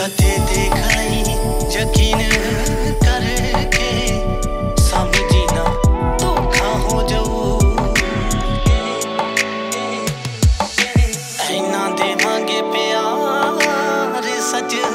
हकीकतें दिखाई यकीन करके समझीना तो खा हो जाऊ ऐना देवांगे प्यार सच।